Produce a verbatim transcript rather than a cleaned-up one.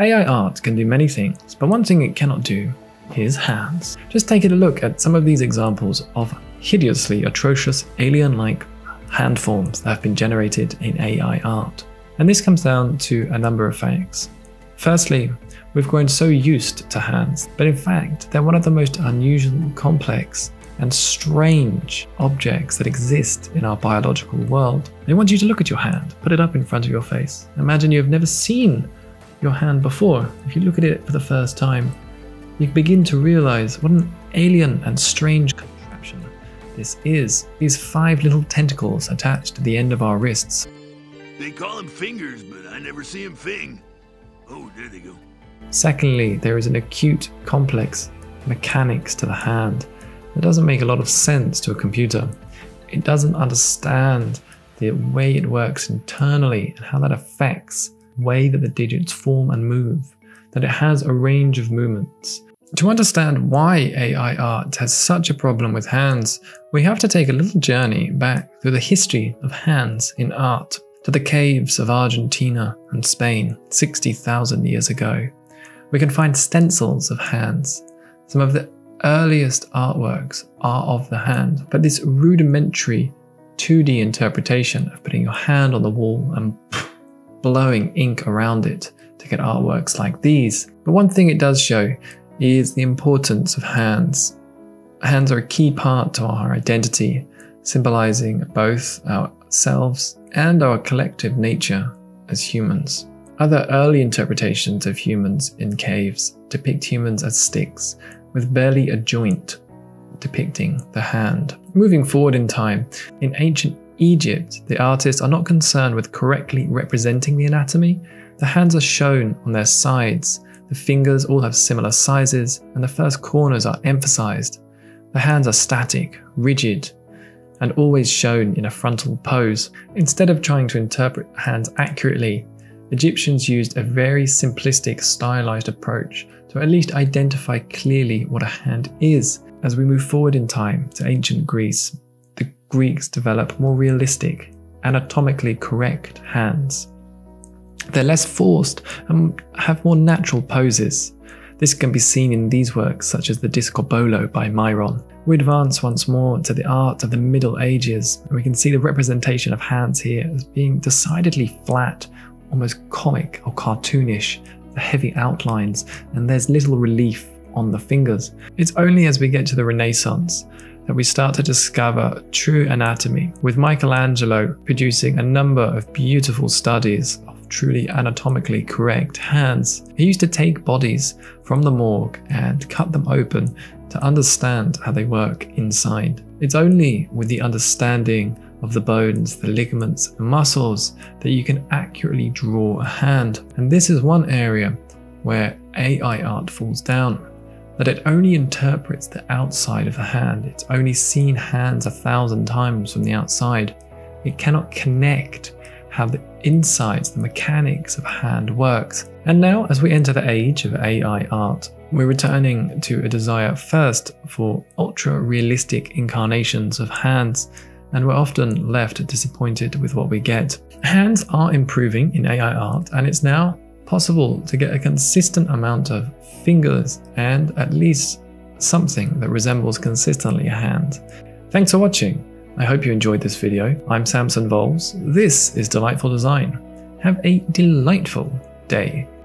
A I art can do many things, but one thing it cannot do is hands. Just take a look at some of these examples of hideously atrocious alien-like hand forms that have been generated in A I art. And this comes down to a number of facts. Firstly, we've grown so used to hands, but in fact, they're one of the most unusual, complex, and strange objects that exist in our biological world. They want you to look at your hand, put it up in front of your face. Imagine you've never seen your hand before. If you look at it for the first time, you begin to realize what an alien and strange contraption this is. These five little tentacles attached to the end of our wrists. They call them fingers, but I never see them fing. Oh, there they go. Secondly, there is an acute, complex mechanics to the hand that doesn't make a lot of sense to a computer. It doesn't understand the way it works internally and how that affects the way that the digits form and move, that it has a range of movements. To understand why A I art has such a problem with hands, we have to take a little journey back through the history of hands in art, to the caves of Argentina and Spain sixty thousand years ago. We can find stencils of hands. Some of the earliest artworks are of the hand, but this rudimentary two D interpretation of putting your hand on the wall and blowing ink around it to get artworks like these. But one thing it does show is the importance of hands. Hands are a key part to our identity, symbolizing both ourselves and our collective nature as humans. Other early interpretations of humans in caves depict humans as sticks, with barely a joint depicting the hand. Moving forward in time, in ancient Egypt, the artists are not concerned with correctly representing the anatomy. The hands are shown on their sides, the fingers all have similar sizes, and the first corners are emphasized. The hands are static, rigid, and always shown in a frontal pose. Instead of trying to interpret hands accurately, Egyptians used a very simplistic, stylized approach to at least identify clearly what a hand is. As we move forward in time to ancient Greece, the Greeks develop more realistic, anatomically correct hands. They're less forced and have more natural poses. This can be seen in these works such as the Discobolo by Myron. We advance once more to the art of the Middle Ages, and we can see the representation of hands here as being decidedly flat, almost comic or cartoonish, the heavy outlines, and there's little relief on the fingers. It's only as we get to the Renaissance that we start to discover true anatomy, with Michelangelo producing a number of beautiful studies of truly anatomically correct hands. He used to take bodies from the morgue and cut them open to understand how they work inside. It's only with the understanding of the bones, the ligaments, and muscles that you can accurately draw a hand. And this is one area where A I art falls down, that it only interprets the outside of the hand. It's only seen hands a thousand times from the outside. It cannot connect how the insides, the mechanics of hand works. And now, as we enter the age of A I art, we're returning to a desire first for ultra-realistic incarnations of hands, and we're often left disappointed with what we get. Hands are improving in A I art, and it's now possible to get a consistent amount of fingers and at least something that resembles consistently a hand. Thanks for watching. I hope you enjoyed this video. I'm Samson Vowles. This is Delightful Design. Have a delightful day.